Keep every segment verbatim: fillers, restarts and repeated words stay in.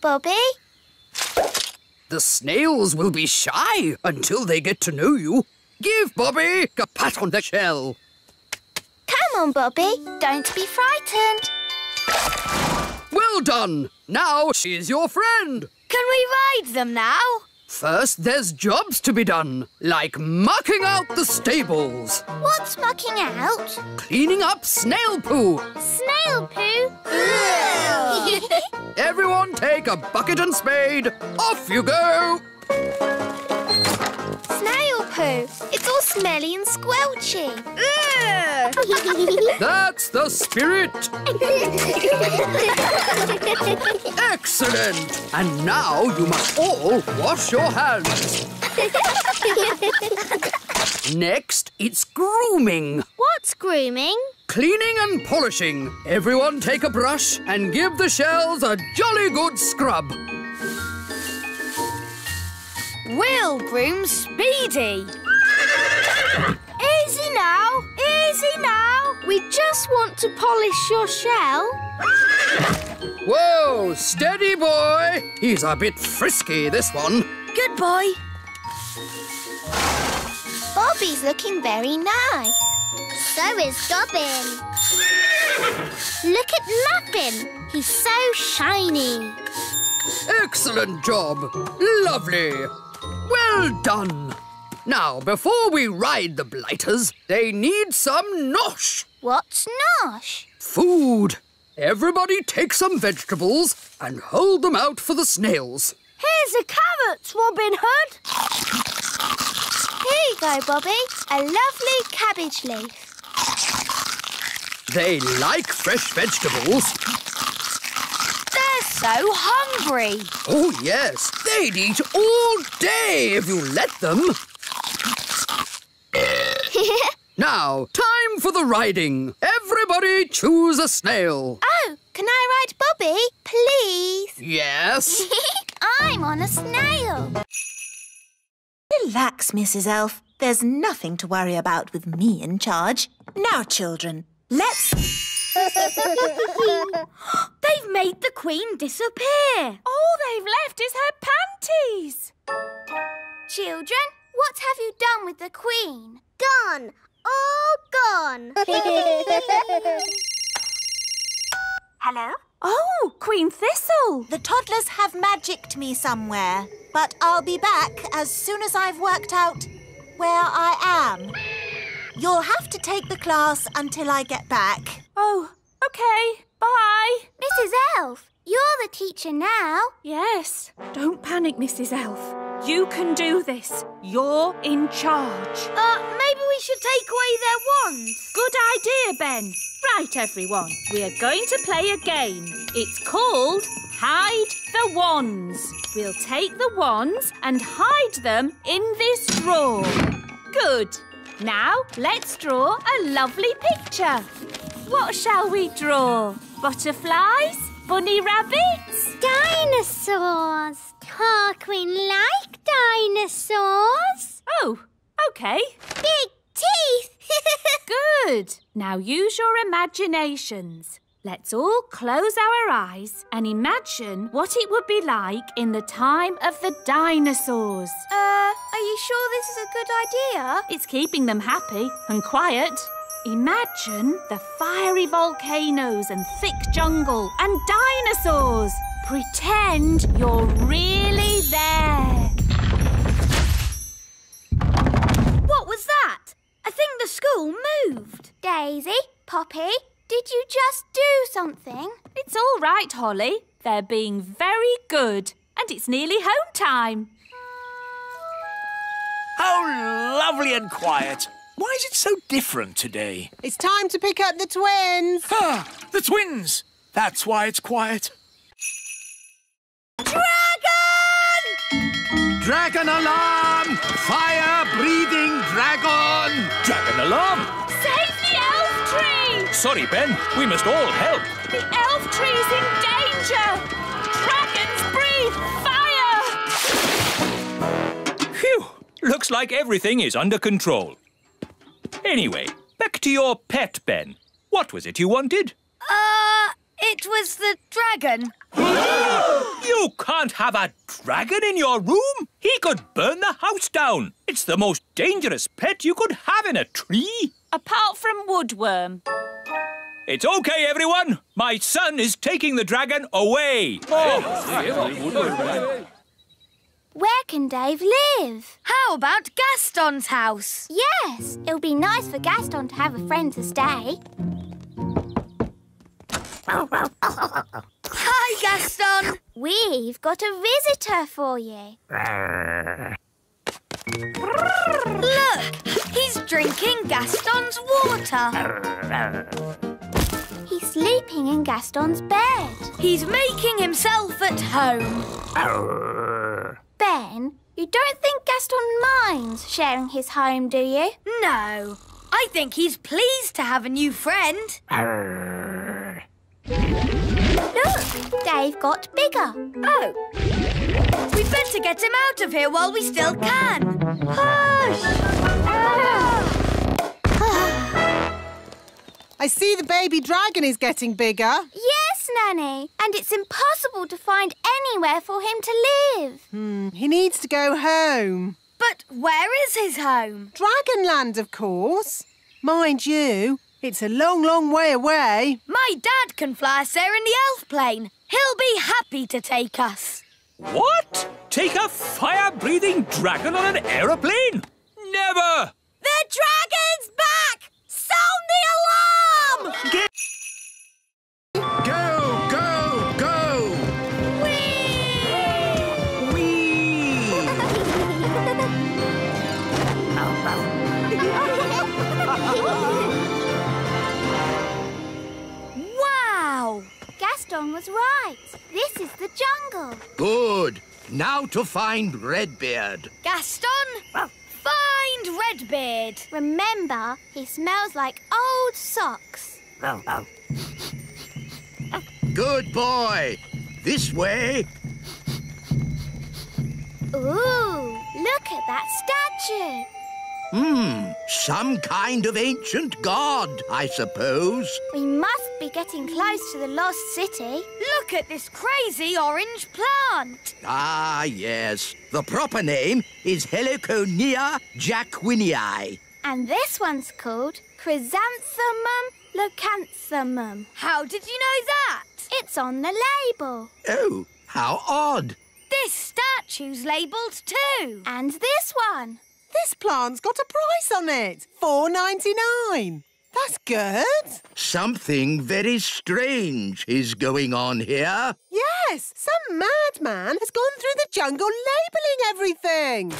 Bobby? The snails will be shy until they get to know you. Give Bobby a pat on the shell. Come on, Bobby. Don't be frightened. Well done. Now she's your friend. Can we ride them now? First, there's jobs to be done, like mucking out the stables. What's mucking out? Cleaning up snail poo. Snail poo? Everyone take a bucket and spade. Off you go. Snail poo. It's all smelly and squelchy. That's the spirit. Excellent. And now you must all wash your hands. Next, it's grooming. What's grooming? Cleaning and polishing. Everyone take a brush and give the shells a jolly good scrub. We'll groom Speedy. Easy now, easy now. We just want to polish your shell. Whoa, steady boy. He's a bit frisky, this one. Good boy. Bobby's looking very nice. So is Dobbin. Look at Lappin. He's so shiny. Excellent job. Lovely. Well done. Now, before we ride the blighters, they need some nosh. What's nosh? Food. Everybody take some vegetables and hold them out for the snails. Here's a carrot, Robin Hood. Here you go, Bobby. A lovely cabbage leaf. They like fresh vegetables. They're so hungry. Oh, yes. They'd eat all day if you let them. Now, time for the riding. Everybody choose a snail. Oh, can I ride Bobby, please? Yes. I'm on a snail. Relax, Missus Elf. There's nothing to worry about with me in charge. Now, children, let's... They've made the Queen disappear. All they've left is her panties. Children, what have you done with the Queen? Gone. All gone. Hello? Oh, Queen Thistle. The toddlers have magicked me somewhere, but I'll be back as soon as I've worked out where I am. You'll have to take the class until I get back. Oh, OK. Bye. Missus Elf, you're the teacher now. Yes. Don't panic, Missus Elf. You can do this. You're in charge. Uh, maybe we should take away their wands. Good idea, Ben. Right, everyone. We are going to play a game. It's called Hide the Wands. We'll take the wands and hide them in this drawer. Good. Now, let's draw a lovely picture. What shall we draw? Butterflies? Bunny rabbits? Dinosaurs. Oh, Queen like dinosaurs. Oh, OK. Big teeth. Good. Now use your imaginations. Let's all close our eyes and imagine what it would be like in the time of the dinosaurs. Uh, are you sure this is a good idea? It's keeping them happy and quiet. Imagine the fiery volcanoes and thick jungle and dinosaurs. Pretend you're really there. What was that? I think the school moved. Daisy, Poppy, did you just do something? It's all right, Holly. They're being very good. And it's nearly home time. How lovely and quiet. Why is it so different today? It's time to pick up the twins. Ah, the twins. That's why it's quiet. Dragon! Dragon alarm! Fire-breathing dragon! Dragon alarm! Save the elf tree! Sorry, Ben. We must all help. The elf tree's in danger! Dragons breathe fire! Phew! Looks like everything is under control. Anyway, back to your pet, Ben. What was it you wanted? Uh... It was the dragon. You can't have a dragon in your room. He could burn the house down. It's the most dangerous pet you could have in a tree. Apart from woodworm. It's okay, everyone. My son is taking the dragon away. Oh. Where can Dave live? How about Gaston's house? Yes, it'll be nice for Gaston to have a friend to stay. Hi, Gaston. We've got a visitor for you. Look, he's drinking Gaston's water. He's sleeping in Gaston's bed. He's making himself at home. Ben, you don't think Gaston minds sharing his home, do you? No. I think he's pleased to have a new friend. Look, Dave got bigger. Oh. We'd better get him out of here while we still can. Hush! I see the baby dragon is getting bigger. Yes, Nanny. And it's impossible to find anywhere for him to live. Hmm, he needs to go home. But where is his home? Dragonland, of course. Mind you, it's a long, long way away. My dad can fly us there in the elf plane. He'll be happy to take us. What? Take a fire-breathing dragon on an aeroplane? Never! The dragon's back! Sound the alarm! Go, go, go! Whee! Whee! Wow! Gaston was right. This is the jungle. Good. Now to find Redbeard. Gaston! Find Redbeard. Remember, he smells like old socks. Oh, oh. Good boy. This way. Ooh, look at that statue. Hmm, some kind of ancient god, I suppose. We must be getting close to the lost city. Look at this crazy orange plant. Ah, yes. The proper name is Heliconia jacquinii. And this one's called Chrysanthemum Locanthemum. How did you know that? It's on the label. Oh, how odd. This statue's labelled too. And this one. This plant's got a price on it, four ninety-nine. That's good. Something very strange is going on here. Yes, some madman has gone through the jungle labelling everything.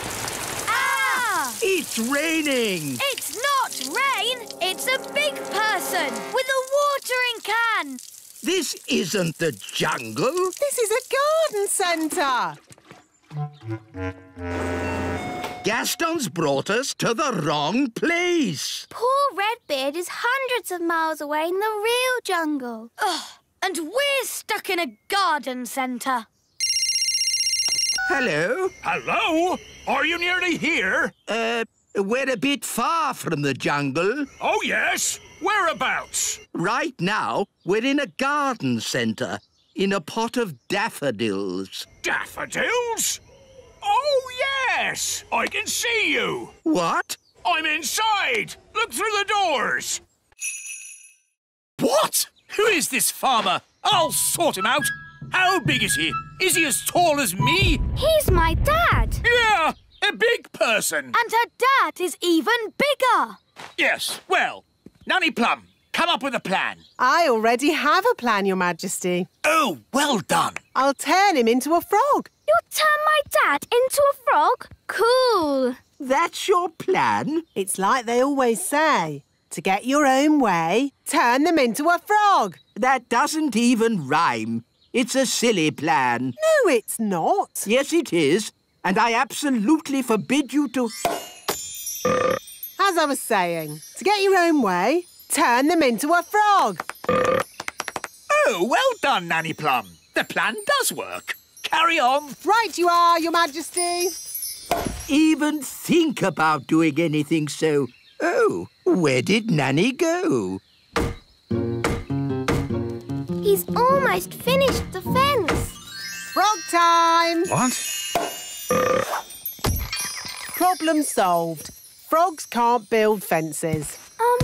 Ah! It's raining. It's not rain. It's a big person with a watering can. This isn't the jungle. This is a garden centre. Gaston's brought us to the wrong place. Poor Redbeard is hundreds of miles away in the real jungle. Ugh, and we're stuck in a garden centre. Hello? Hello? Are you nearly here? Uh, we're a bit far from the jungle. Oh, yes? Whereabouts? Right now, we're in a garden centre, in a pot of daffodils. Daffodils? Oh, yes! I can see you! What? I'm inside! Look through the doors! What? Who is this farmer? I'll sort him out! How big is he? Is he as tall as me? He's my dad! Yeah! A big person! And her dad is even bigger! Yes, well, Nanny Plum, come up with a plan. I already have a plan, Your Majesty. Oh, well done! I'll turn him into a frog. You'll turn my dad into a frog? Cool. That's your plan? It's like they always say, to get your own way, turn them into a frog. That doesn't even rhyme. It's a silly plan. No, it's not. Yes, it is. And I absolutely forbid you to... As I was saying, to get your own way, turn them into a frog. Oh, well done, Nanny Plum. The plan does work. Carry on. Right you are, Your Majesty. Even think about doing anything so... Oh, where did Nanny go? He's almost finished the fence. Frog time! What? Problem solved. Frogs can't build fences. Um,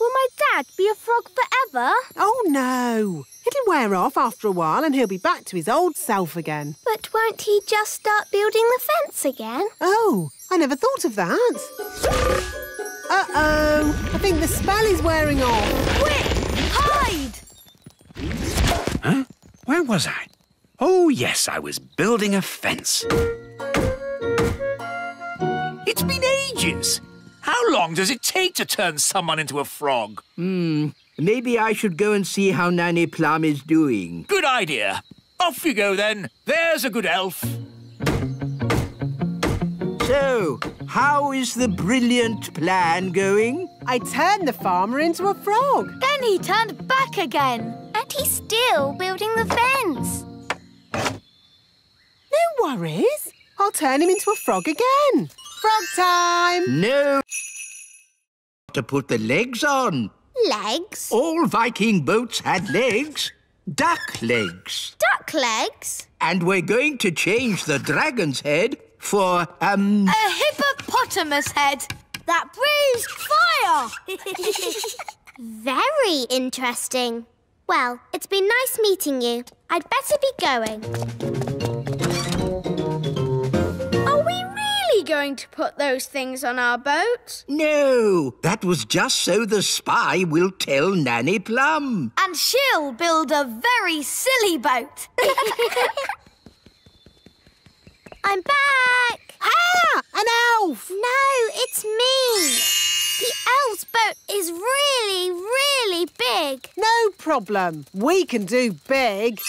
will my dad be a frog forever? Oh, no. It'll wear off after a while and he'll be back to his old self again. But won't he just start building the fence again? Oh, I never thought of that. Uh-oh. I think the spell is wearing off. Quick! Hide! Huh? Where was I? Oh, yes, I was building a fence. It's been ages. How long does it take to turn someone into a frog? Hmm, maybe I should go and see how Nanny Plum is doing. Good idea. Off you go, then. There's a good elf. So, how is the brilliant plan going? I turned the farmer into a frog. Then he turned back again. And he's still building the fence. No worries. I'll turn him into a frog again. Frog time! No. To put the legs on. Legs? All Viking boats had legs. Duck legs. Duck legs? And we're going to change the dragon's head for, um... a hippopotamus head that breathes fire! Very interesting. Well, it's been nice meeting you. I'd better be going. Are we really going to put those things on our boat? No, that was just so the spy will tell Nanny Plum. And she'll build a very silly boat. I'm back! Ah! An elf! No, it's me! The elf's boat is really, really big. No problem. We can do big.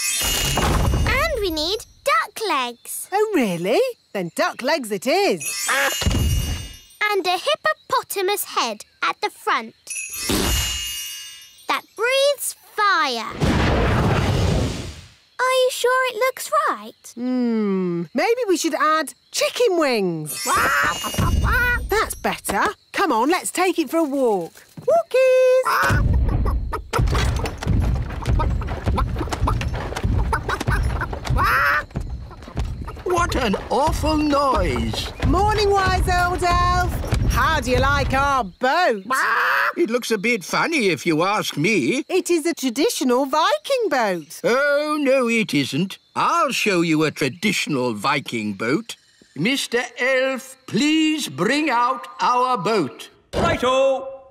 And we need duck legs. Oh, really? Then duck legs it is. Ah. And a hippopotamus head at the front. That breathes fire. Are you sure it looks right? Hmm, maybe we should add chicken wings. That's better. Come on, let's take it for a walk. Walkies! What an awful noise. Morning, wise old elf. How do you like our boat? It looks a bit funny, if you ask me. It is a traditional Viking boat. Oh, no, it isn't. I'll show you a traditional Viking boat. Mister Elf, please bring out our boat. Righto!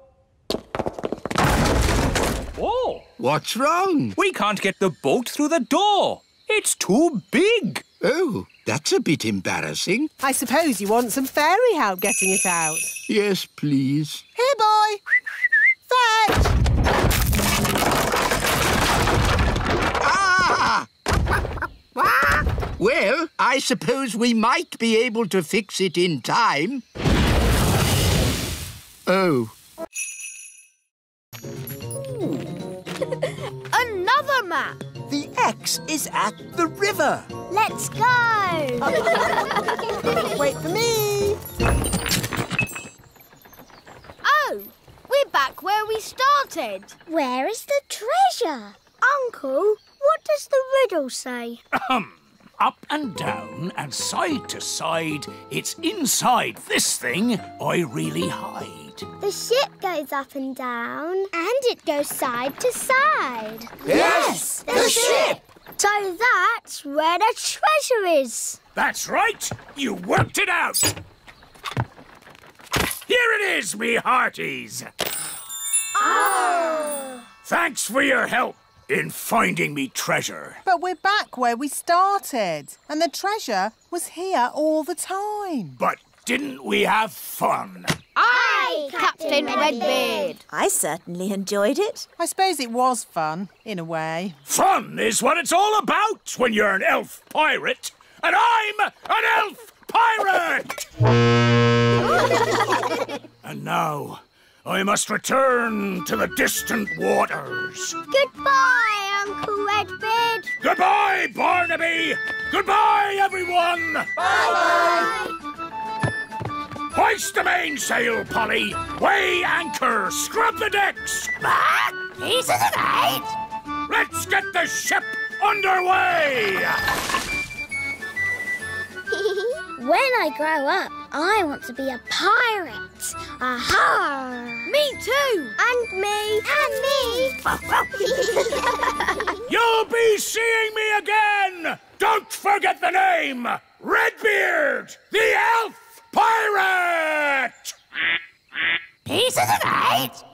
Oh! What's wrong? We can't get the boat through the door. It's too big. Oh, that's a bit embarrassing. I suppose you want some fairy help getting it out. Yes, please. Here, boy. Fetch! Ah! Well, I suppose we might be able to fix it in time. Oh. Another map! The X is at the river. Let's go! Wait for me! Oh, we're back where we started. Where is the treasure? Uncle, what does the riddle say? Ahem. Up and down and side to side, it's inside this thing I really hide. The ship goes up and down. And it goes side to side. Yes, yes the, the ship. ship! So that's where the treasure is. That's right. You worked it out. Here it is, me hearties. Oh! Thanks for your help in finding me treasure. But we're back where we started. And the treasure was here all the time. But didn't we have fun? Aye, Captain Redbeard. I certainly enjoyed it. I suppose it was fun, in a way. Fun is what it's all about when you're an elf pirate. And I'm an elf pirate! And now, I must return to the distant waters. Goodbye, Uncle Redbeard. Goodbye, Barnaby. Goodbye, everyone. Bye-bye. Hoist the mainsail, Polly! Weigh anchor! Scrub the decks! Ah, pieces of eight! Let's get the ship underway! When I grow up, I want to be a pirate. Aha! Me too! And me! And me! You'll be seeing me again! Don't forget the name! Redbeard, the Elf Pirate! Pieces of eight!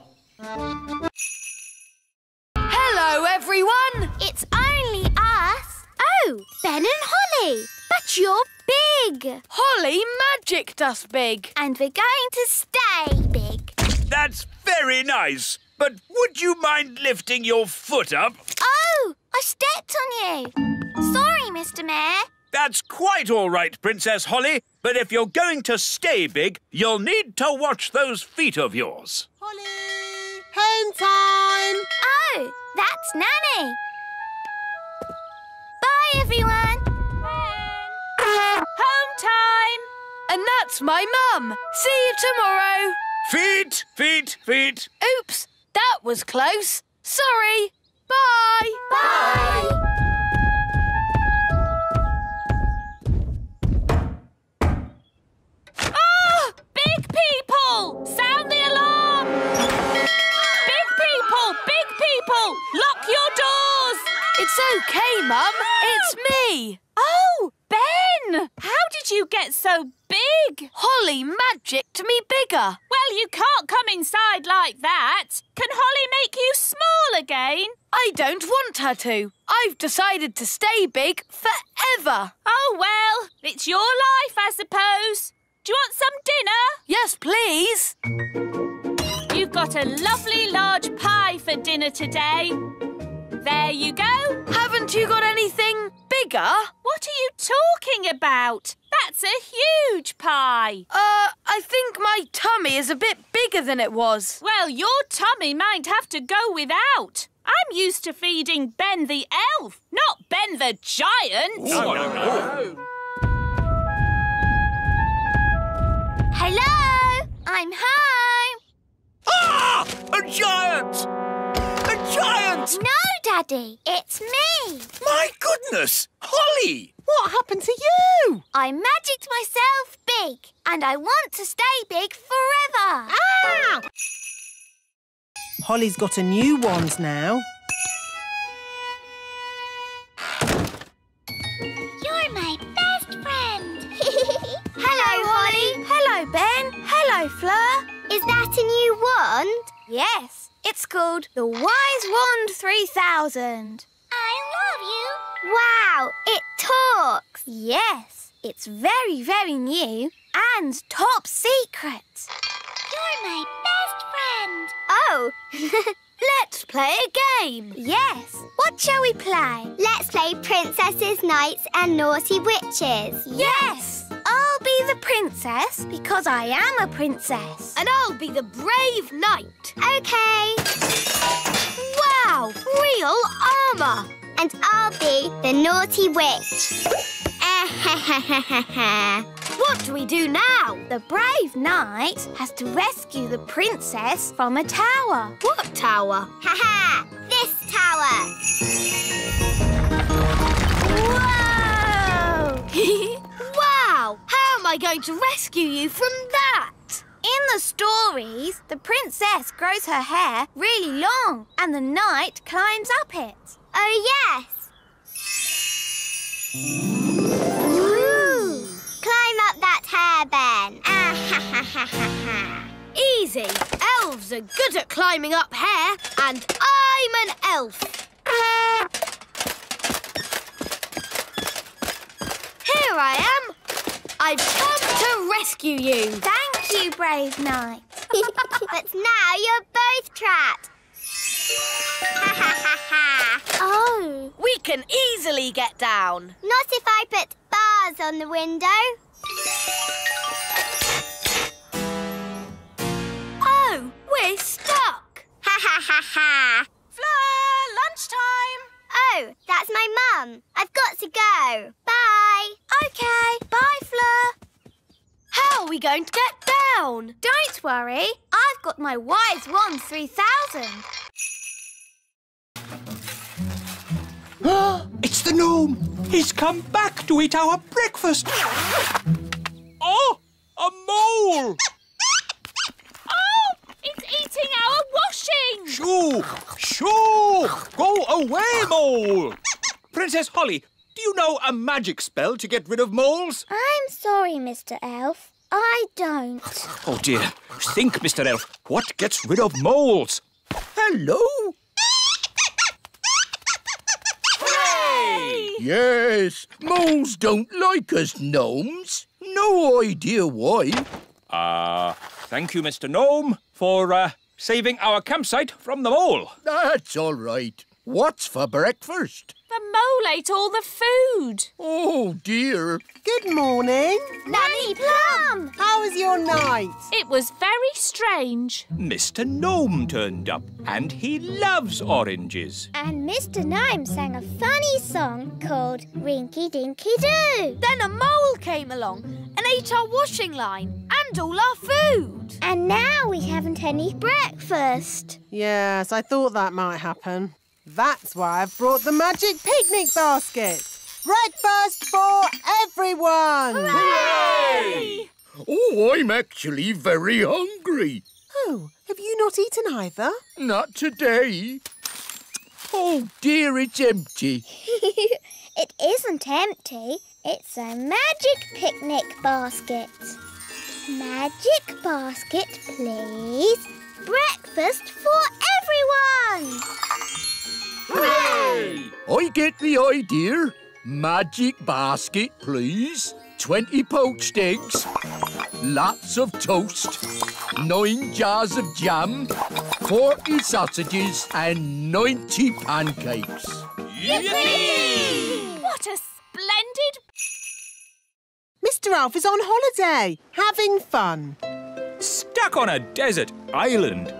Hello, everyone! It's only us. Oh, Ben and Holly. But you're big. Holly magicked us big. And we're going to stay big. That's very nice. But would you mind lifting your foot up? Oh, I stepped on you. Sorry, Mister Mayor. That's quite all right, Princess Holly. But if you're going to stay big, you'll need to watch those feet of yours. Holly, home time. Oh, that's Nanny. Bye, everyone. Home time! And that's my mum. See you tomorrow. Feet, feet, feet. Oops, that was close. Sorry. Bye. Bye. Oh! Big people! Sound the alarm! Big people! Big people! Lock your doors! It's okay, Mum. It's me. Oh! Ben! How did you get so big? Holly magicked me bigger. Well, you can't come inside like that. Can Holly make you small again? I don't want her to. I've decided to stay big forever. Oh, well, it's your life, I suppose. Do you want some dinner? Yes, please. You've got a lovely large pie for dinner today. There you go. Haven't you got anything bigger? What are you talking about? That's a huge pie. Uh, I think my tummy is a bit bigger than it was. Well, your tummy might have to go without. I'm used to feeding Ben the Elf, not Ben the Giant. No, no, no. Hello, I'm home. Ah! A giant! Giant! No, Daddy, it's me. My goodness, Holly! What happened to you? I magicked myself big, and I want to stay big forever. Ah! Holly's got a new wand now. You're my best friend. Hello, Holly. Hello, Ben. Hello, Fleur. Is that a new wand? Yes. It's called the Wise Wand three thousand. I love you. Wow, it talks. Yes, it's very, very new and top secret. You're my best friend. Oh, let's play a game. Yes, what shall we play? Let's play Princesses, Knights and Naughty Witches. Yes. Yes. I'll be the princess because I am a princess. And I'll be the brave knight. Okay. Wow, real armour. And I'll be the naughty witch. What do we do now? The brave knight has to rescue the princess from a tower. What tower? Ha ha! This tower. Whoa! Wow! How am I going to rescue you from that? In the stories, the princess grows her hair really long and the knight climbs up it. Oh, yes. Ooh. Climb up that hair, Ben. Ah, ha, ha, ha, ha, ha. Easy. Elves are good at climbing up hair and I'm an elf. Here I am. I've come to rescue you. Thank you, brave knight. But now you're both trapped. Ha ha ha ha. Oh. We can easily get down. Not if I put bars on the window. Oh, we're stuck. Ha ha ha ha. Fleur, lunchtime. Oh, that's my mum. I've got to go. Bye. OK. Bye, Fleur. How are we going to get down? Don't worry. I've got my Wise Wand three thousand. It's the gnome. He's come back to eat our breakfast. Oh, a mole. Oh, it's eating our washing. Shoo, shoo. Go away, mole. Princess Holly, do you know a magic spell to get rid of moles? I'm sorry, Mister Elf. I don't. Oh, dear. Think, Mister Elf. What gets rid of moles? Hello? Hooray! Yes, moles don't like us gnomes. No idea why. Ah, uh, thank you, Mister Gnome, for uh, saving our campsite from the mole. That's all right. What's for breakfast? The mole ate all the food. Oh, dear. Good morning. Nanny Plum. How was your night? It was very strange. Mister Gnome turned up, and he loves oranges. And Mister Gnome sang a funny song called Rinky Dinky Doo. Then a mole came along and ate our washing line and all our food. And now we haven't any breakfast. Yes, I thought that might happen. That's why I've brought the magic picnic basket. Breakfast for everyone! Hooray! Oh, I'm actually very hungry. Oh, have you not eaten either? Not today. Oh, dear, it's empty. It isn't empty. It's a magic picnic basket. Magic basket, please. Breakfast for everyone! Hooray! I get the idea. Magic basket, please. Twenty poached eggs, lots of toast, nine jars of jam, forty sausages and ninety pancakes. Yippee! What a splendid... Mister Elf is on holiday, having fun. Stuck on a desert island.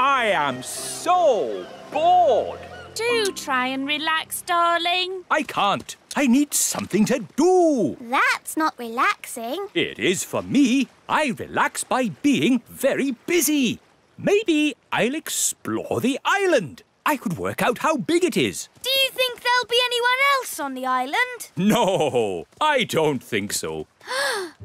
I am so... bored. Do try and relax, darling. I can't. I need something to do. That's not relaxing. It is for me. I relax by being very busy. Maybe I'll explore the island. I could work out how big it is. Do you think there'll be anyone else on the island? No, I don't think so.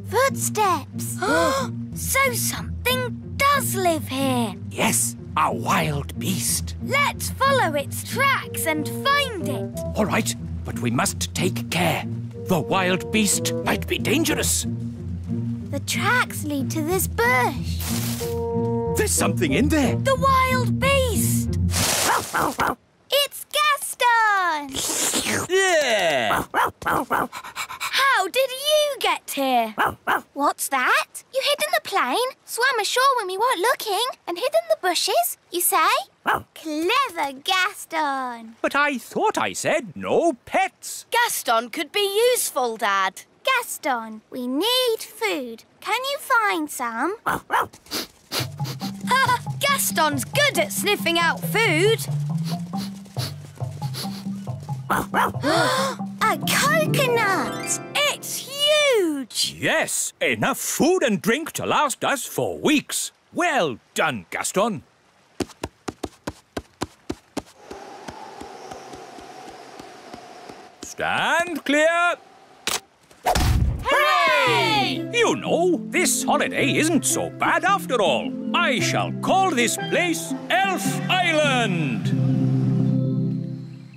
Footsteps. So something does live here. Yes. A wild beast. Let's follow its tracks and find it. All right, but we must take care. The wild beast might be dangerous. The tracks lead to this bush. There's something in there. The wild beast. It's Gaston. Yeah. How did you get here? What's that? You hid in the plane, swam ashore when we weren't looking, and hid in the bushes, you say? Clever Gaston. But I thought I said no pets. Gaston could be useful, Dad. Gaston, we need food. Can you find some? Gaston's good at sniffing out food. A coconut! It's huge! Yes, enough food and drink to last us for weeks. Well done, Gaston. Stand clear. Hooray! You know, this holiday isn't so bad after all. I shall call this place Elf Island.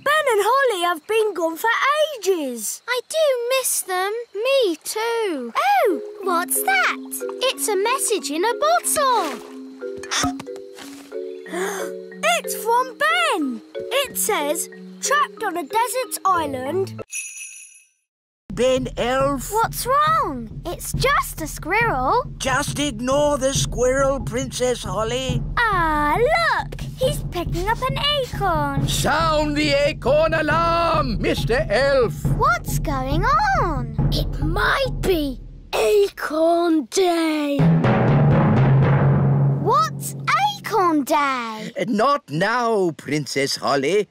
Ben and Holly have been gone for ages. I do miss them. Me too. Oh, what's that? It's a message in a bottle. It's from Ben. It says, trapped on a desert island. Ben Elf. What's wrong? It's just a squirrel. Just ignore the squirrel, Princess Holly. Ah, look. He's picking up an acorn. Sound the acorn alarm, Mister Elf. What's going on? It might be Acorn Day. What's Acorn Day? Not now, Princess Holly.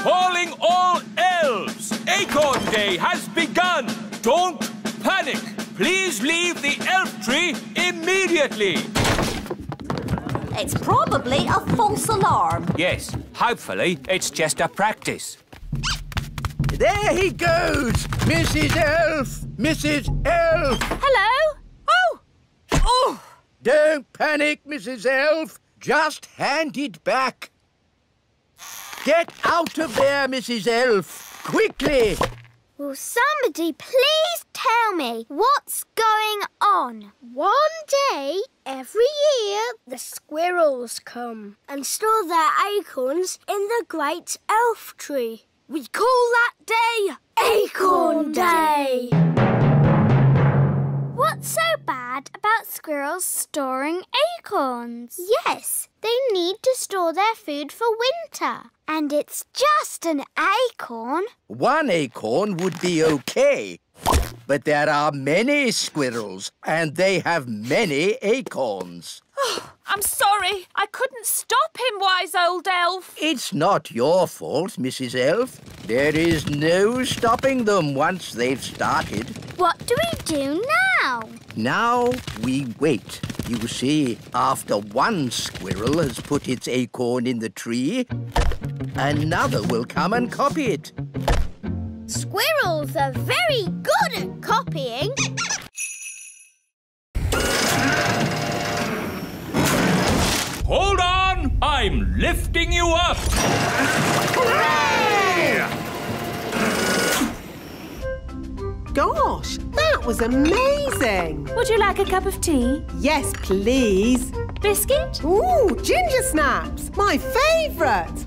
Calling all elves! Acorn Day has begun! Don't panic! Please leave the elf tree immediately! It's probably a false alarm. Yes, Hopefully, it's just a practice. There he goes! Missus Elf! Missus Elf! Hello? Oh! Oh! Don't panic, Missus Elf. Just hand it back. Get out of there, Missus Elf. Quickly! Will somebody please tell me what's going on? One day every year the squirrels come and store their acorns in the great elf tree. We call that day Acorn Day. What's so bad about squirrels storing acorns? Yes, they need to store their food for winter. And it's just an acorn. One acorn would be okay. But there are many squirrels, and they have many acorns. Oh, I'm sorry. I couldn't stop him, wise old elf. It's not your fault, Missus Elf. There is no stopping them once they've started. What do we do now? Now we wait. You see, after one squirrel has put its acorn in the tree, another will come and copy it. Squirrels are very good at copying. Hold on! I'm lifting you up! Hooray! Gosh, that was amazing! Would you like a cup of tea? Yes, please. Biscuit? Ooh, ginger snaps! My favourite!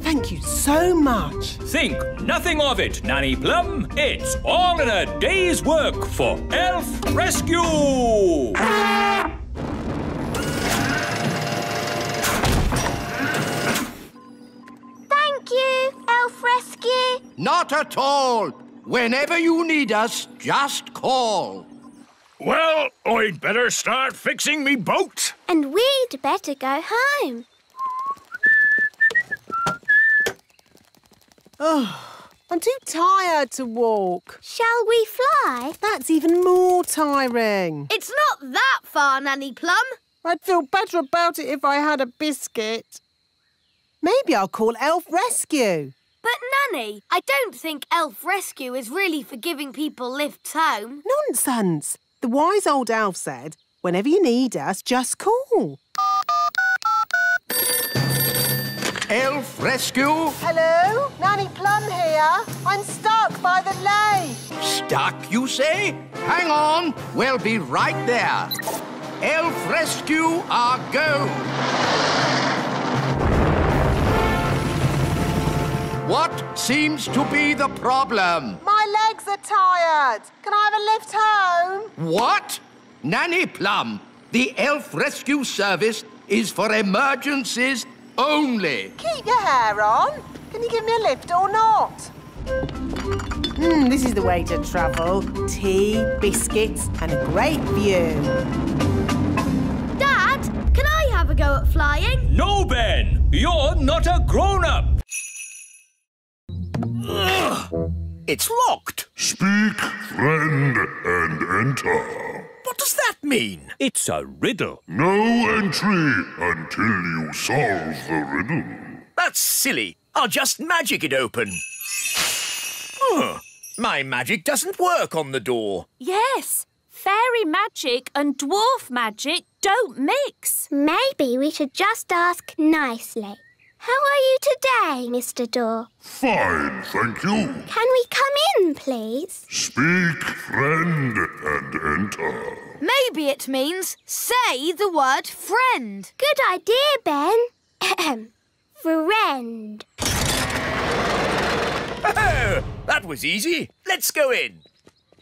Thank you so much. Think nothing of it, Nanny Plum. It's all in a day's work for Elf Rescue. Thank you, Elf Rescue. Not at all. Whenever you need us, just call. Well, I'd better start fixing me boat. And we'd better go home. Oh, I'm too tired to walk. Shall we fly? That's even more tiring. It's not that far, Nanny Plum. I'd feel better about it if I had a biscuit. Maybe I'll call Elf Rescue. But, Nanny, I don't think Elf Rescue is really for giving people lifts home. Nonsense. The wise old elf said, whenever you need us, just call. Elf Rescue? Hello, Nanny Plum here. I'm stuck by the lake. Stuck, you say? Hang on, we'll be right there. Elf Rescue are go. What seems to be the problem? My legs are tired. Can I have a lift home? What? Nanny Plum, the Elf Rescue service is for emergencies only. Keep your hair on. Can you give me a lift or not? Mm, this is the way to travel. Tea, biscuits and a great view. Dad, can I have a go at flying? No, Ben. You're not a grown-up. It's locked. Speak, friend, and enter. What does that mean? It's a riddle. No entry until you solve the riddle. That's silly. I'll just magic it open. Huh. My magic doesn't work on the door. Yes. Fairy magic and dwarf magic don't mix. Maybe we should just ask nicely. How are you today, Mister Door? Fine, thank you. Can we come in, please? Speak, friend, and enter. Maybe it means say the word friend. Good idea, Ben. Friend. Oh, that was easy. Let's go in.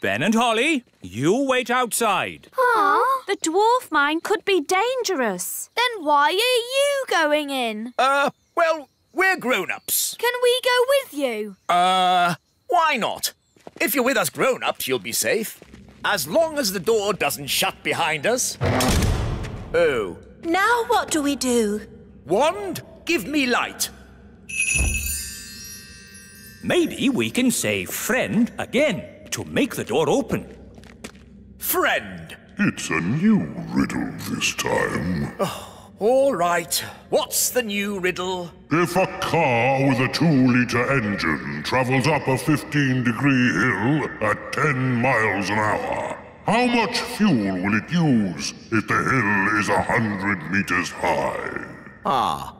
Ben and Holly, you wait outside. Aww. The dwarf mine could be dangerous. Then why are you going in? Uh... Well, we're grown-ups. Can we go with you? Uh, why not? If you're with us grown-ups, you'll be safe. As long as the door doesn't shut behind us. Oh. Now what do we do? Wand, give me light. Maybe we can say friend again to make the door open. Friend. It's a new riddle this time. Oh. All right. What's the new riddle? If a car with a two-liter engine travels up a fifteen-degree hill at ten miles an hour, how much fuel will it use if the hill is one hundred meters high? Ah.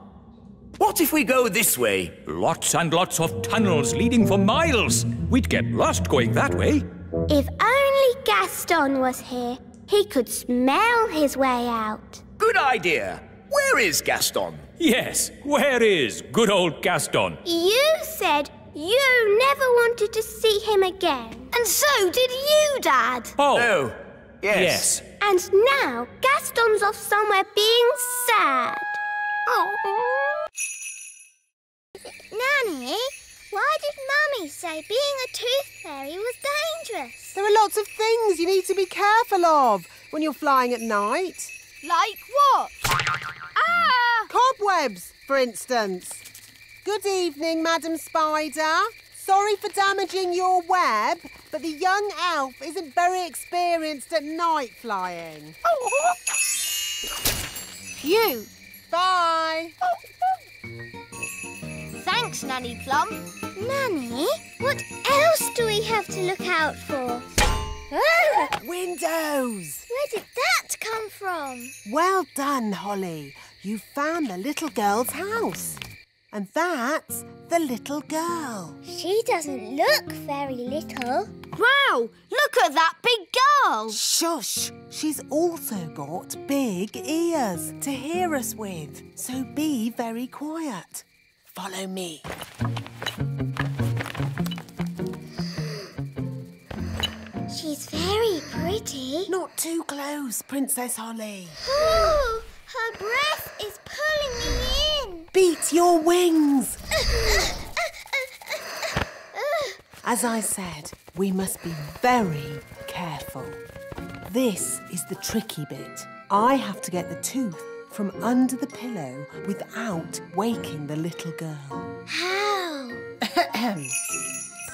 What if we go this way? Lots and lots of tunnels leading for miles. We'd get lost going that way. If only Gaston was here, he could smell his way out. Good idea. Where is Gaston? Yes, where is good old Gaston? You said you never wanted to see him again. And so did you, Dad. Oh. No. Yes. Yes. And now Gaston's off somewhere being sad. Oh. Nanny, why did Mummy say being a tooth fairy was dangerous? There are lots of things you need to be careful of when you're flying at night. Like what? Ah! Cobwebs, for instance. Good evening, Madam Spider. Sorry for damaging your web, but the young elf isn't very experienced at night flying. Oh. Phew. Bye. Oh. Thanks, Nanny Plum. Nanny, what else do we have to look out for? Ah! Windows! Where did that come from? Well done, Holly. You found the little girl's house. And that's the little girl. She doesn't look very little. Wow! Look at that big girl! Shush! She's also got big ears to hear us with. So be very quiet. Follow me. She's very pretty. Not too close, Princess Holly. Oh, her breath is pulling me in. Beat your wings. As I said, we must be very careful. This is the tricky bit. I have to get the tooth from under the pillow without waking the little girl. How?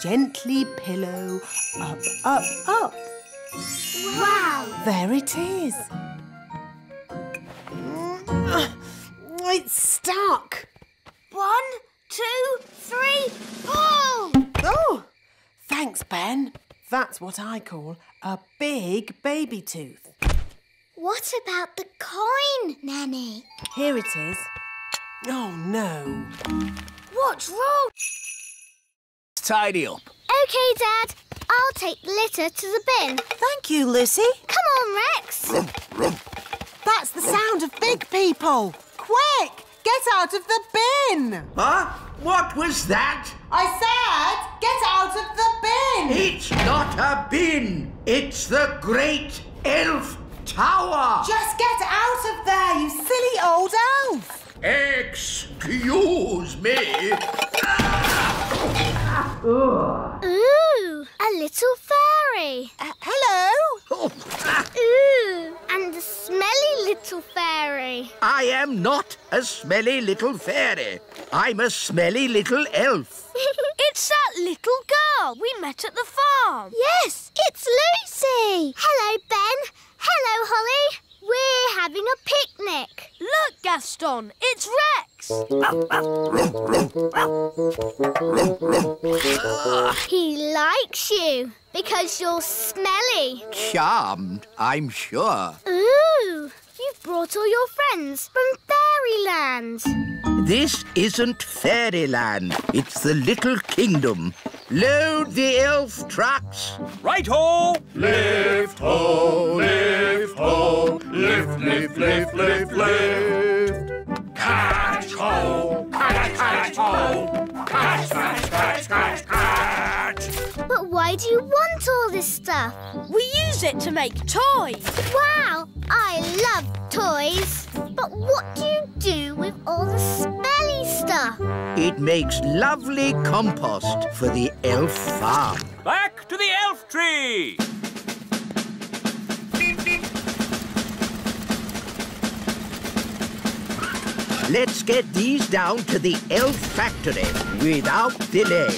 Gently pillow up, up, up. Wow! There it is. It's stuck. One, two, three, pull! Oh! Thanks, Ben. That's what I call a big baby tooth. What about the coin, Nanny? Here it is. Oh, no. What's wrong? Tidy up. OK, Dad. I'll take the litter to the bin. Thank you, Lucy. Come on, Rex. That's the sound of big people. Quick, get out of the bin. Huh? What was that? I said, get out of the bin. It's not a bin. It's the great elf tower. Just get out of there, you silly old elf. Excuse me. Ugh. Ooh, a little fairy. Uh, hello. Ooh, and a smelly little fairy. I am not a smelly little fairy. I'm a smelly little elf. It's that little girl we met at the farm. Yes, it's Lucy. Hello, Ben. Hello, Holly. We're having a picnic. Look, Gaston, it's Rex. He likes you because you're smelly. Charmed, I'm sure. Ooh, you've brought all your friends from Fairyland. This isn't Fairyland. It's the Little Kingdom. Load the elf trucks. Right-ho! Lift-ho, lift-ho, lift, lift, lift, lift, lift. Catch-ho, catch, catch-ho, catch, catch, catch, catch, catch. But why do you want all this stuff? We use it to make toys. Wow, I love toys. But what do you do with all the smelly stuff? It makes lovely compost for the elf farm. Back to the elf tree! Let's get these down to the elf factory without delay.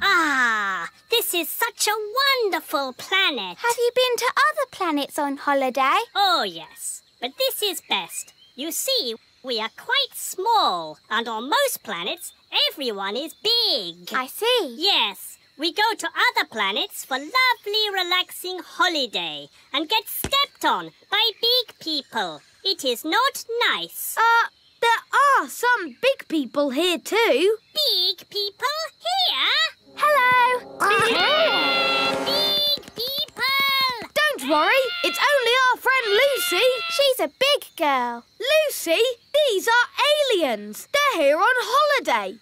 Ah, this This is such a wonderful planet. Have you been to other planets on holiday? Oh, yes. But this is best. You see, we are quite small. And on most planets, everyone is big. I see. Yes. We go to other planets for lovely, relaxing holiday and get stepped on by big people. It is not nice. Uh, there are some big people here too. Big people here? Hello. Uh-huh. Big people. Don't worry, it's only our friend Lucy. She's a big girl. Lucy, these are aliens. They're here on holiday.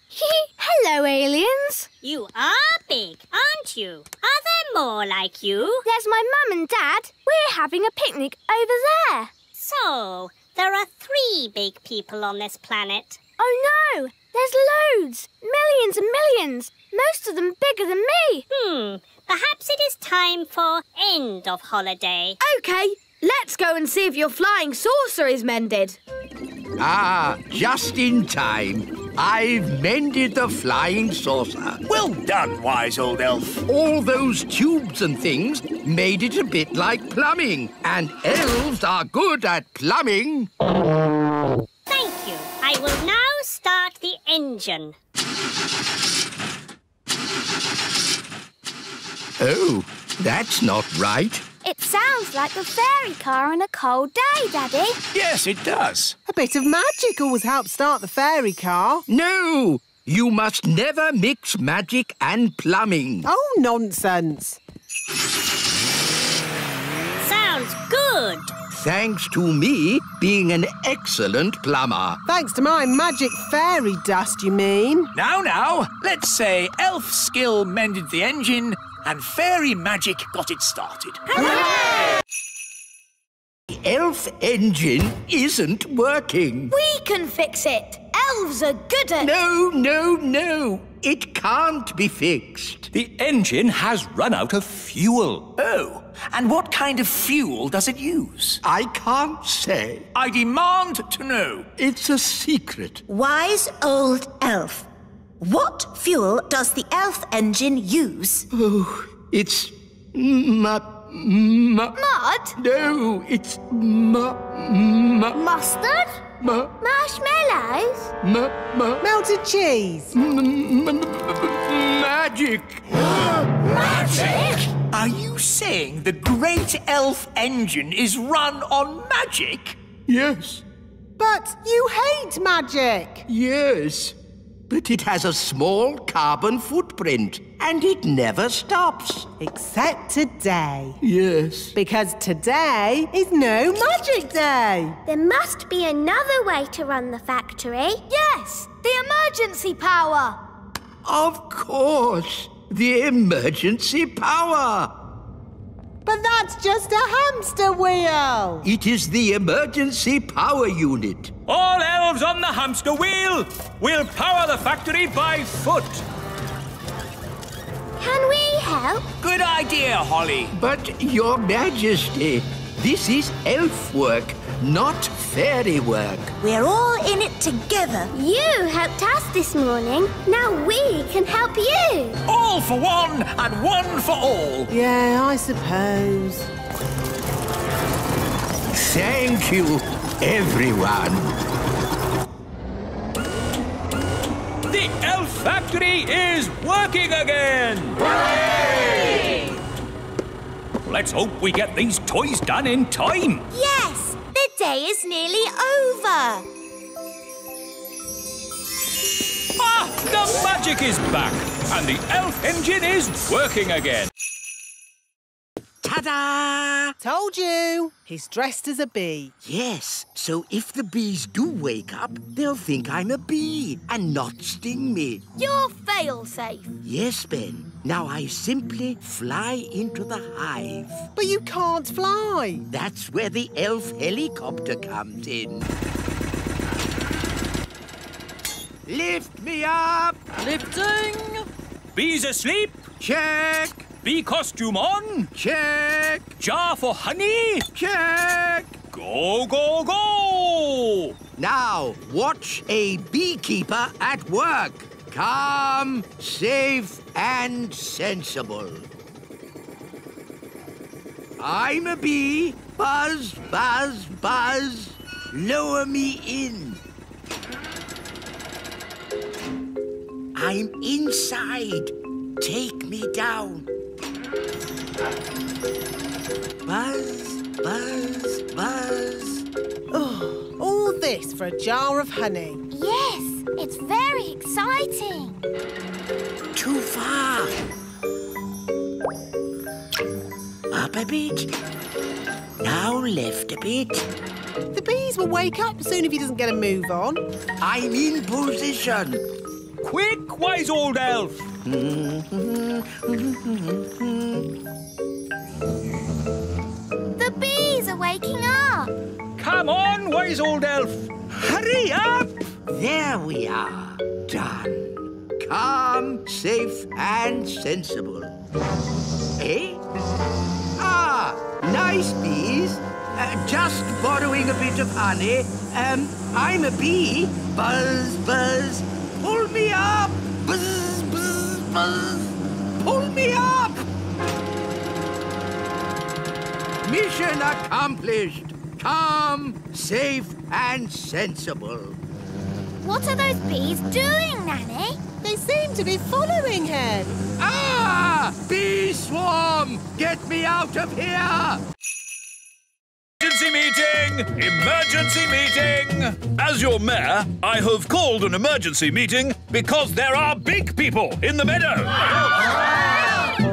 Hello, aliens. You are big, aren't you? Are there more like you? There's my mum and dad. We're having a picnic over there. So, there are three big people on this planet. Oh, no. There's loads. Millions and millions. Most of them bigger than me. Hmm. Perhaps it is time for end of holiday. OK. Let's go and see if your flying saucer is mended. Ah, just in time. I've mended the flying saucer. Well done, wise old elf. All those tubes and things made it a bit like plumbing, and elves are good at plumbing. Thank you. I will now start the engine. Oh, that's not right. It sounds like a fairy car on a cold day, Daddy. Yes, it does. A bit of magic always helps start the fairy car. No! You must never mix magic and plumbing. Oh, nonsense. Sounds good. Thanks to me being an excellent plumber. Thanks to my magic fairy dust, you mean? Now, now, let's say elf skill mended the engine and fairy magic got it started. Hooray! The elf engine isn't working. We can fix it. Elves are good at... No, no, no. It can't be fixed. The engine has run out of fuel. Oh, and what kind of fuel does it use? I can't say. I demand to know. It's a secret. Wise old elf. What fuel does the elf engine use? Oh, it's mud. Mud? No, it's mud. Mustard? Marshmallows? Melted cheese? Magic. Magic? Are you saying the great elf engine is run on magic? Yes. But you hate magic. Yes. But it has a small carbon footprint, and it never stops. Except today. Yes. Because today is no magic day. There must be another way to run the factory. Yes, the emergency power. Of course, the emergency power. But that's just a hamster wheel. It is the emergency power unit. All elves on the hamster wheel! We'll power the factory by foot. Can we help? Good idea, Holly. But, Your Majesty, this is elf work, not fairy work. We're all in it together. You helped us this morning. Now we can help you. All for one and one for all. Yeah, I suppose. Thank you, everyone. The elf factory is working again! Hooray! Let's hope we get these toys done in time. Yes, the day is nearly over. Ah, the magic is back and the elf engine is working again. Ta-da! Told you. He's dressed as a bee. Yes, so if the bees do wake up, they'll think I'm a bee and not sting me. You're fail-safe. Yes, Ben. Now I simply fly into the hive. But you can't fly. That's where the elf helicopter comes in. Lift me up! Lifting! Bees asleep? Check! Bee costume on? Check. Jar for honey? Check. Go, go, go! Now, watch a beekeeper at work. Calm, safe, and sensible. I'm a bee. Buzz, buzz, buzz. Lower me in. I'm inside. Take me down. Buzz, buzz, buzz. Oh, all this for a jar of honey. Yes, it's very exciting. Too far. Up a bit. Now left a bit. The bees will wake up soon if he doesn't get a move on. I'm in position. Quick, wise old elf. The bees are waking up. Come on, wise old elf. Hurry up. There we are. Done. Calm, safe and sensible. Eh? Ah, nice bees. Uh, just borrowing a bit of honey. Um, I'm a bee. Buzz, buzz. Pull me up. Buzz, buzz, buzz. Pull me up. Mission accomplished. Calm, safe and sensible. What are those bees doing, Nanny? They seem to be following him. Ah! Bee swarm! Get me out of here! Emergency meeting! Emergency meeting! As your mayor, I have called an emergency meeting because there are big people in the meadow.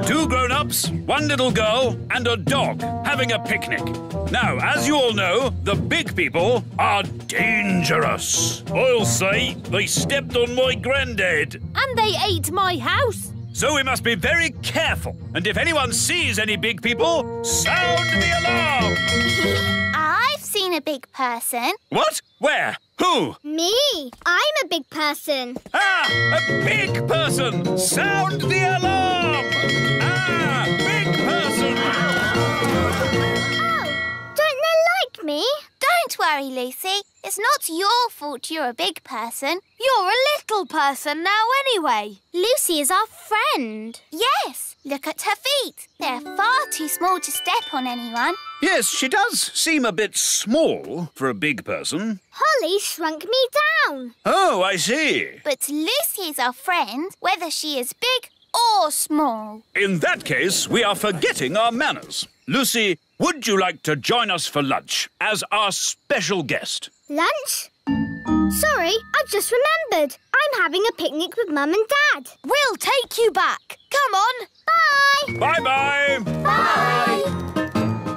Two grown-ups, one little girl, and a dog having a picnic. Now, as you all know, the big people are dangerous. I'll say they stepped on my granddad. And they ate my house. So we must be very careful. And if anyone sees any big people, sound the alarm. I've seen a big person. What? Where? Who? Me. I'm a big person. Ah, a big person. Sound the alarm. Ah, big person. Oh, don't they like me? Don't worry, Lucy. It's not your fault you're a big person. You're a little person now anyway. Lucy is our friend. Yes. Look at her feet. They're far too small to step on anyone. Yes, she does seem a bit small for a big person. Holly shrunk me down. Oh, I see. But Lucy is our friend, whether she is big or small. In that case, we are forgetting our manners. Lucy, would you like to join us for lunch as our special guest? Lunch? Sorry, I've just remembered. I'm having a picnic with Mum and Dad. We'll take you back. Come on. Bye. Bye-bye. Bye.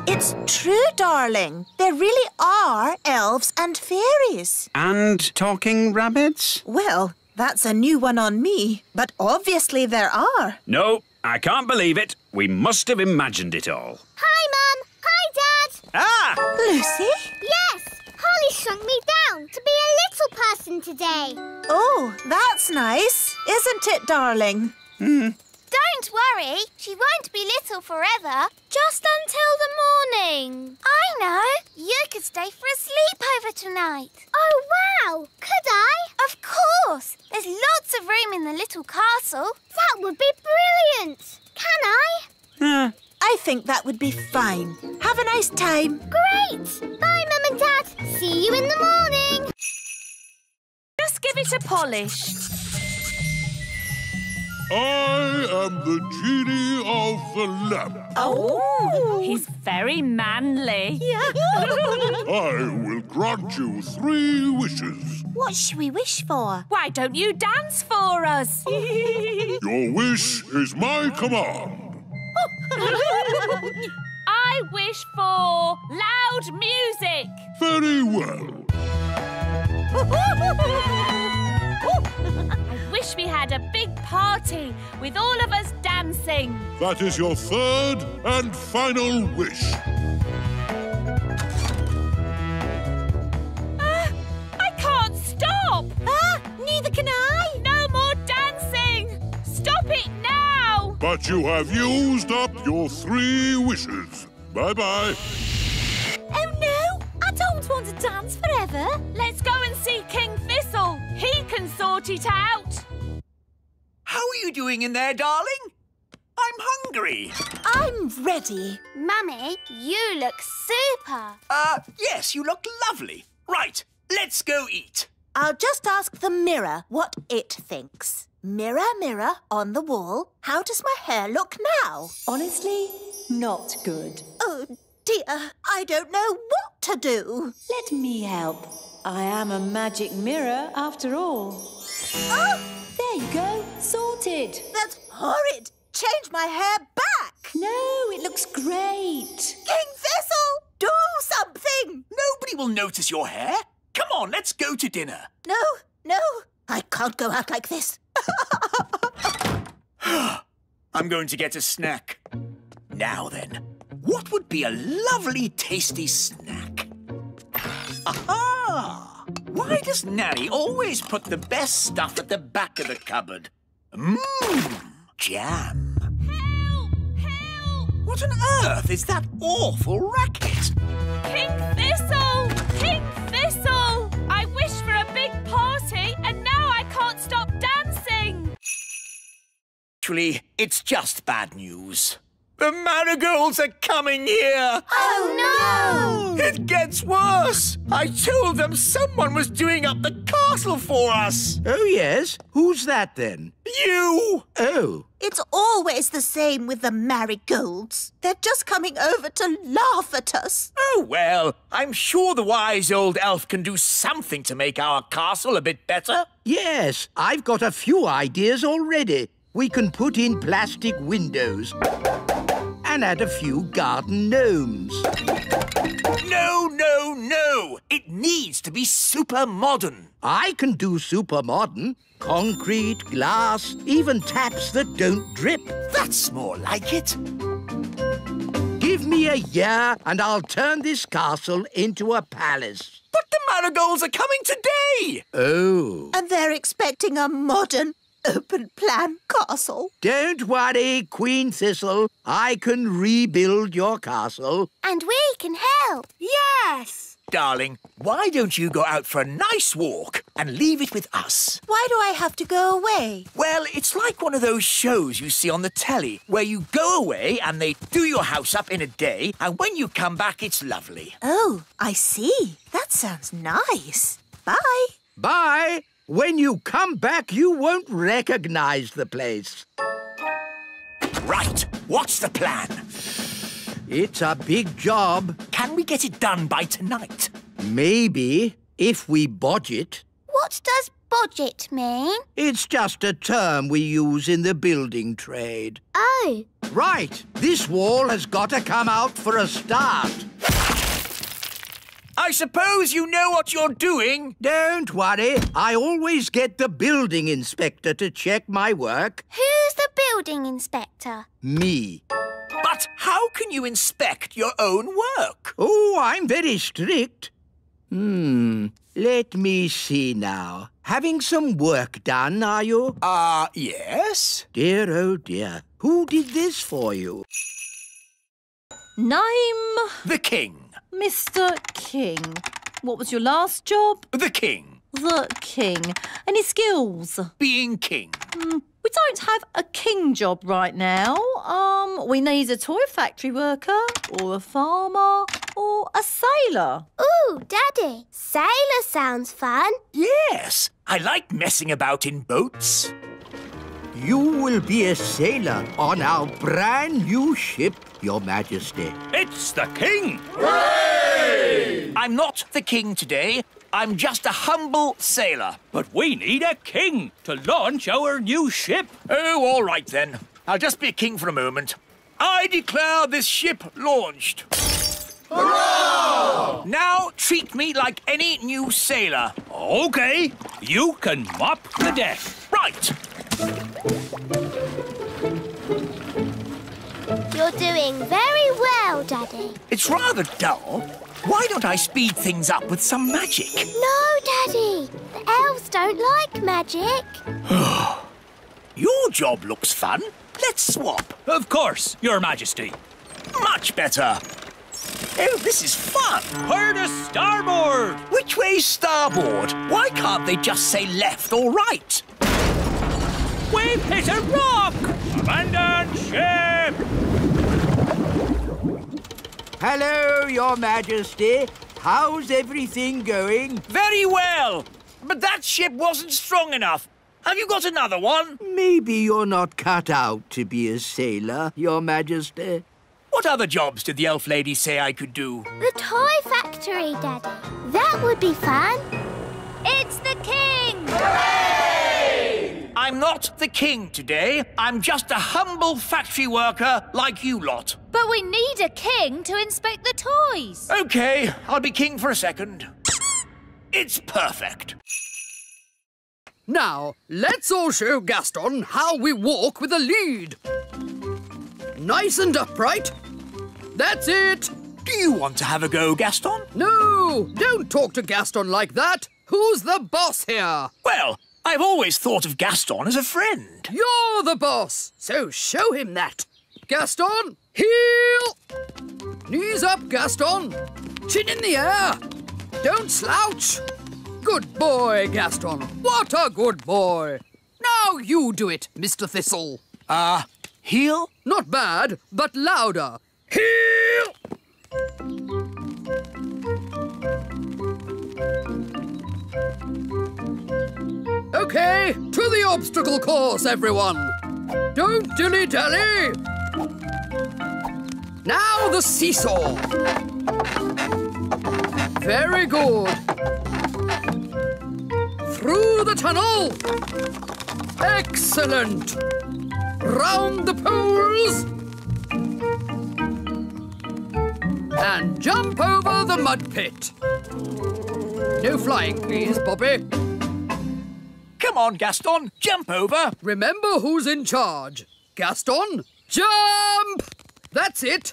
It's true, darling. There really are elves and fairies. And talking rabbits? Well, that's a new one on me, but obviously there are. No, I can't believe it. We must have imagined it all. Hi, Mum. Hi, Dad. Ah! Lucy? Yes. Holly shrunk me down to be a little person today. Oh, that's nice, isn't it, darling? Hmm. Don't worry. She won't be little forever, just until the morning. I know. You could stay for a sleepover tonight. Oh, wow. Could I? Of course. There's lots of room in the little castle. That would be brilliant. Can I? Uh, I think that would be fine. Have a nice time. Great. Bye, Mum and Dad. See you in the morning. Just give it a polish. I am the genie of the lamp. Oh, he's very manly. Yeah. I will grant you three wishes. What should we wish for? Why don't you dance for us? Your wish is my command. I wish for loud music. Very well. I wish we had a big party with all of us dancing. That is your third and final wish. Uh, I can't stop. Ah, uh, neither can I. No more dancing. Stop it now. But you have used up your three wishes. Bye-bye. Oh, no. I don't want to dance forever. Let's go and see King Thistle. He can sort it out. are you doing in there, darling? I'm hungry. I'm ready. Mummy, you look super. Uh, yes, you look lovely. Right, let's go eat. I'll just ask the mirror what it thinks. Mirror, mirror on the wall, how does my hair look now? Honestly, not good. Oh, dear, I don't know what to do. Let me help. I am a magic mirror after all. Oh! There you go, sorted. That's horrid. Change my hair back. No, it looks great. King Thistle, do something. Nobody will notice your hair. Come on, let's go to dinner. No, no, I can't go out like this. I'm going to get a snack. Now then, what would be a lovely, tasty snack? Aha! Why does Nanny always put the best stuff at the back of the cupboard? Mmm, jam. Help! Help! What on earth is that awful racket? King Thistle! King Thistle! I wish for a big party and now I can't stop dancing! Actually, it's just bad news. The marigolds are coming here! Oh, no! It gets worse! I told them someone was doing up the castle for us! Oh, yes? Who's that, then? You! Oh. It's always the same with the marigolds. They're just coming over to laugh at us. Oh, well, I'm sure the wise old elf can do something to make our castle a bit better. Yes, I've got a few ideas already. We can put in plastic windows and add a few garden gnomes. No, no, no! It needs to be super modern. I can do super modern. Concrete, glass, even taps that don't drip. That's more like it. Give me a year and I'll turn this castle into a palace. But the marigolds are coming today! Oh. And they're expecting a modern... open-plan castle. Don't worry, Queen Thistle. I can rebuild your castle. And we can help. Yes. Darling, why don't you go out for a nice walk and leave it with us? Why do I have to go away? Well, it's like one of those shows you see on the telly where you go away and they do your house up in a day and when you come back, it's lovely. Oh, I see. That sounds nice. Bye. Bye. When you come back, you won't recognise the place. Right. What's the plan? It's a big job. Can we get it done by tonight? Maybe, if we bodget. What does bodget mean? It's just a term we use in the building trade. Oh. Right. This wall has got to come out for a start. I suppose you know what you're doing. Don't worry. I always get the building inspector to check my work. Who's the building inspector? Me. But how can you inspect your own work? Oh, I'm very strict. Hmm. Let me see now. Having some work done, are you? Ah, uh, yes. Dear, oh dear. Who did this for you? Naim. The king. Mister King. What was your last job? The king. The king. Any skills? Being king. Mm, we don't have a king job right now. Um, we need a toy factory worker or a farmer or a sailor. Ooh, Daddy. Sailor sounds fun. Yes. I like messing about in boats. You will be a sailor on our brand new ship, Your Majesty. It's the king! Hooray! I'm not the king today. I'm just a humble sailor. But we need a king to launch our new ship. Oh, all right then. I'll just be a king for a moment. I declare this ship launched. Hurrah! Now treat me like any new sailor. OK. You can mop the deck. Right. You're doing very well, Daddy. It's rather dull. Why don't I speed things up with some magic? No, Daddy. The elves don't like magic. Your job looks fun. Let's swap. Of course, Your Majesty. Much better. Oh, this is fun. Hard to starboard. Which way's starboard? Why can't they just say left or right? wave is a rock! Abandon ship! Hello, Your Majesty. How's everything going? Very well. But that ship wasn't strong enough. Have you got another one? Maybe you're not cut out to be a sailor, Your Majesty. What other jobs did the elf lady say I could do? The toy factory, Daddy. That would be fun. It's the king! Hooray! I'm not the king today. I'm just a humble factory worker like you lot. But we need a king to inspect the toys. OK, I'll be king for a second. It's perfect. Now, let's all show Gaston how we walk with a lead. Nice and upright. That's it. Do you want to have a go, Gaston? No, don't talk to Gaston like that. Who's the boss here? Well, I've always thought of Gaston as a friend. You're the boss, so show him that. Gaston, heel. Knees up, Gaston. Chin in the air. Don't slouch. Good boy, Gaston. What a good boy. Now you do it, Mister Thistle. Ah, uh, heel? Not bad, but louder. Heel! OK, to the obstacle course, everyone. Don't dilly-dally. Now the seesaw. Very good. Through the tunnel. Excellent. Round the poles. And jump over the mud pit. No flying, please, Bobby. Come on, Gaston, jump over. Remember who's in charge. Gaston, jump! That's it.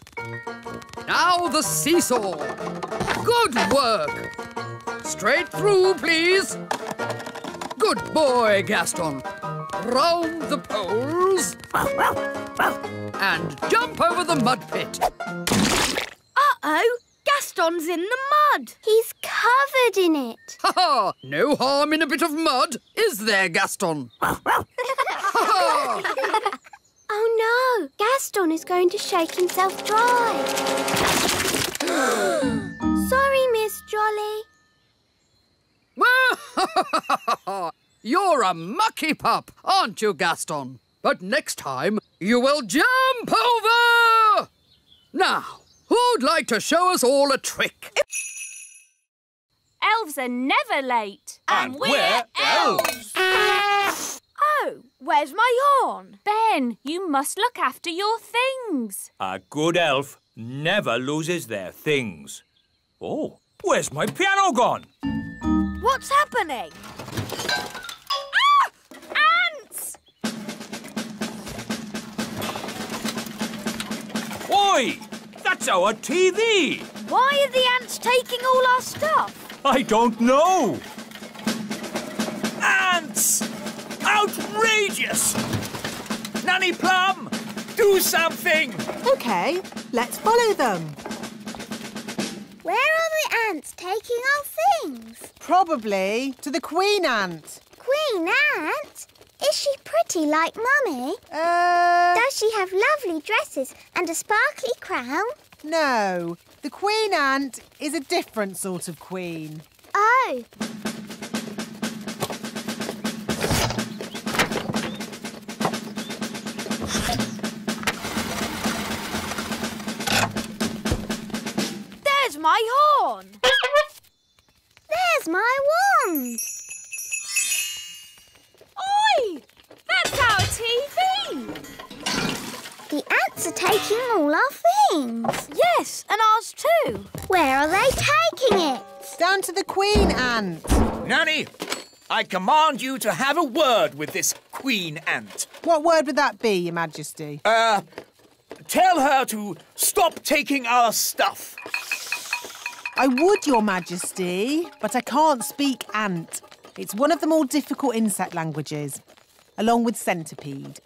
Now the seesaw. Good work. Straight through, please. Good boy, Gaston. Round the poles. And jump over the mud pit. Uh-oh. Gaston's in the mud. He's covered in it. Ha ha! No harm in a bit of mud, is there, Gaston? Ha ha! Oh, no. Gaston is going to shake himself dry. Sorry, Miss Jolly. You're a mucky pup, aren't you, Gaston? But next time, you will jump over! Now, who'd like to show us all a trick? Elves are never late. And, and we're, we're elves. elves. Oh, where's my horn? Ben, you must look after your things. A good elf never loses their things. Oh, where's my piano gone? What's happening? Ah! Ants! Oi! That's our T V! Why are the ants taking all our stuff? I don't know. Ants! Outrageous! Nanny Plum, do something! OK, let's follow them. Where are the ants taking our things? Probably to the Queen Ant. Queen Ant? Is she pretty like Mummy? Uh... Does she have lovely dresses and a sparkly crown? No, the Queen Ant is a different sort of queen. Oh. My horn. There's my wand. Oi! That's our T V. The ants are taking all our things. Yes, and ours too. Where are they taking it? Down to the Queen Ant. Nanny, I command you to have a word with this Queen Ant. What word would that be, Your Majesty? Uh, tell her to stop taking our stuff. I would, Your Majesty, but I can't speak ant. It's one of the more difficult insect languages, along with centipede.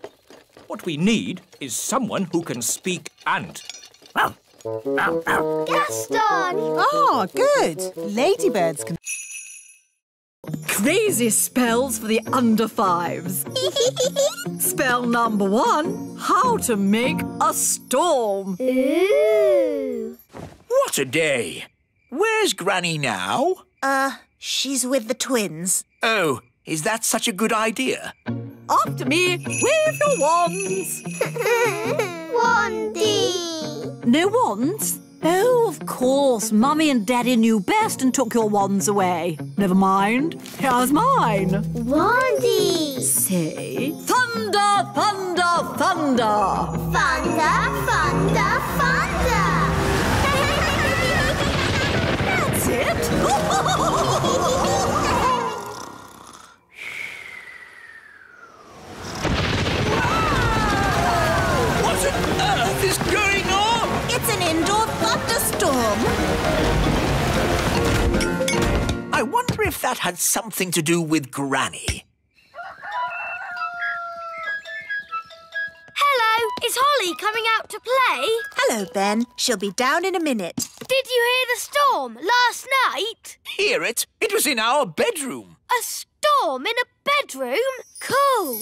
What we need is someone who can speak ant. Gaston! Ah, good. Ladybirds can... crazy spells for the under fives. Spell number one, how to make a storm. Ooh. What a day. Where's Granny now? Uh, she's with the twins. Oh, is that such a good idea? After me, wave your wands. Wandy. No wands? Oh, of course. Mummy and Daddy knew best and took your wands away. Never mind. Here's mine. Wandy. Say, thunder, thunder, thunder. Thunder, thunder, thunder. That's it. What on earth is going on? It's an indoor thunderstorm. I wonder if that had something to do with Granny. Hello, is Holly coming out to play? Hello, Ben. She'll be down in a minute. Did you hear the storm last night? Hear it? It was in our bedroom. A storm in a bedroom? Cool.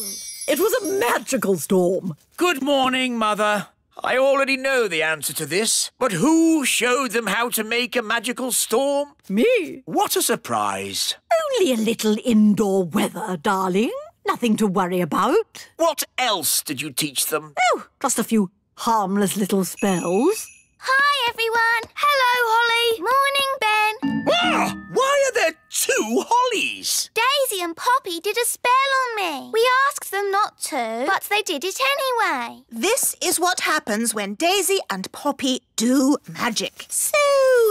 It was a magical storm. Good morning, Mother. I already know the answer to this, but who showed them how to make a magical storm? Me. What a surprise. Only a little indoor weather, darling. Nothing to worry about. What else did you teach them? Oh, just a few harmless little spells. Hi, everyone. Hello, Holly. Morning, Ben. Ah, why are there two Hollies? Daisy and Poppy did a spell on me. We asked them not to, but they did it anyway. This is what happens when Daisy and Poppy do magic. So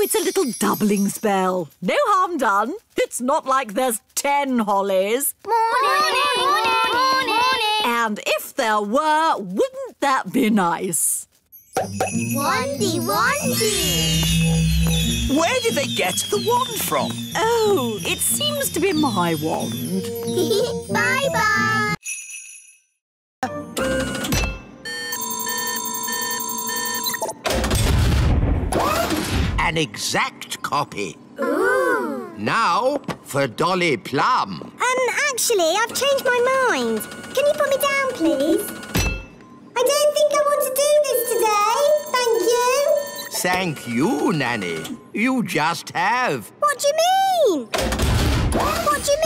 it's a little doubling spell. No harm done. It's not like there's ten Hollies. Morning. Morning. Morning. Morning. And if there were, wouldn't that be nice? Wandy, wandy! Where did they get the wand from? Oh, it seems to be my wand. Bye-bye! An exact copy. Ooh! Now for Dolly Plum. Um, actually, I've changed my mind. Can you put me down, please? I don't think I want to do this today. Thank you. Thank you, Nanny. You just have. What do you mean? What do you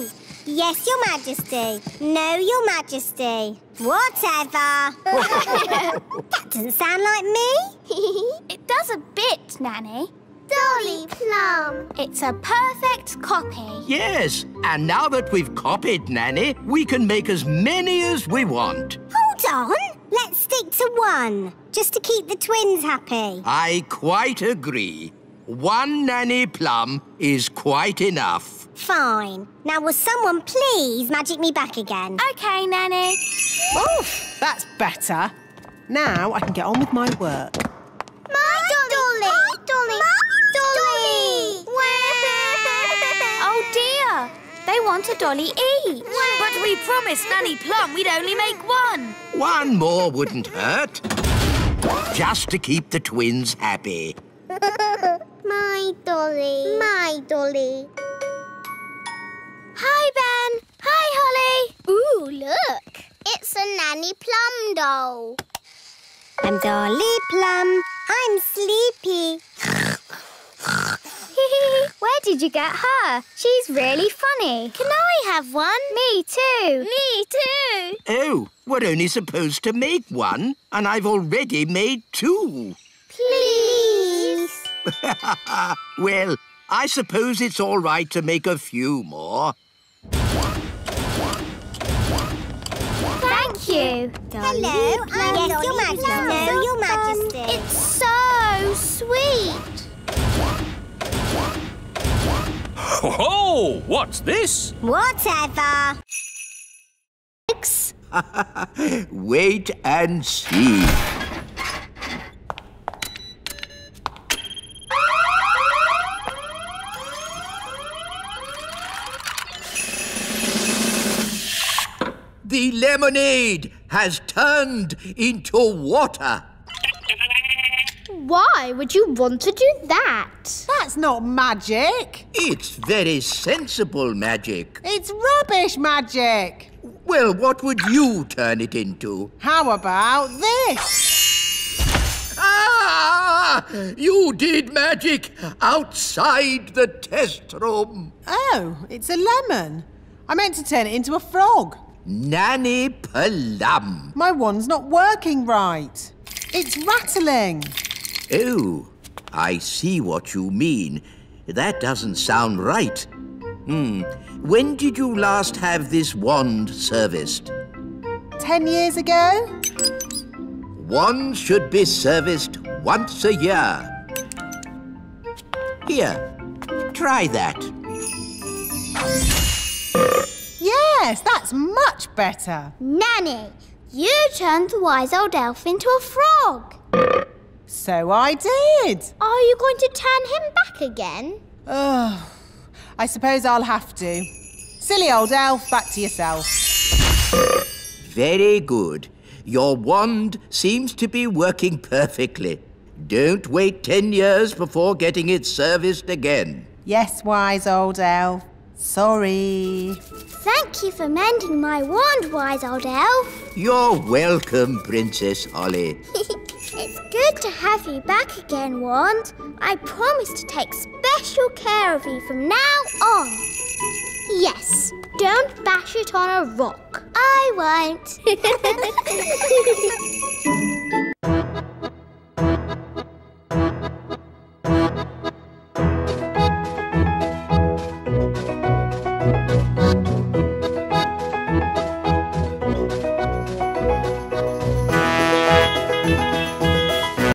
mean? Yes, Your Majesty. No, Your Majesty. Whatever. That doesn't sound like me. It does a bit, Nanny. Dolly Plum. It's a perfect copy. Yes, and now that we've copied Nanny, we can make as many as we want. Hold on. Let's stick to one, just to keep the twins happy. I quite agree. One Nanny Plum is quite enough. Fine. Now, will someone please magic me back again? OK, Nanny. Oof, that's better. Now I can get on with my work. My, my dolly. dolly! My dolly! My Dolly! Oh, dear! They want a dolly each. But we promised Nanny Plum we'd only make one. One more wouldn't hurt. Just to keep the twins happy. My dolly. My dolly. Hi, Ben. Hi, Holly. Ooh, look. It's a Nanny Plum doll. I'm Dolly Plum. I'm sleepy. Where did you get her? She's really funny. Can I have one? Me too. Me too. Oh, we're only supposed to make one, and I've already made two. Please. Well, I suppose it's all right to make a few more. Thank you. Hello, I'm Yes, Your Majesty. No, Your Majesty. It's so sweet. Ho ho! What's this? Whatever. Wait and see. The lemonade has turned into water. why would you want to do that? That's not magic. It's very sensible magic. It's rubbish magic. Well, what would you turn it into? How about this? Ah! You did magic outside the test room. Oh, it's a lemon. I meant to turn it into a frog. Nanny Plum. My wand's not working right. It's rattling. Oh, I see what you mean. That doesn't sound right. Hmm. When did you last have this wand serviced? Ten years ago. Wands should be serviced once a year. Here, try that. Yes, that's much better. Nanny, you turned the wise old elf into a frog. So I did. Are you going to turn him back again? Oh, I suppose I'll have to. Silly old elf, back to yourself. Very good. Your wand seems to be working perfectly. Don't wait ten years before getting it serviced again. Yes, wise old elf. Sorry. Thank you for mending my wand, wise old elf. You're welcome, Princess Holly. It's good to have you back again, Wand. I promise to take special care of you from now on. Yes, don't bash it on a rock. I won't.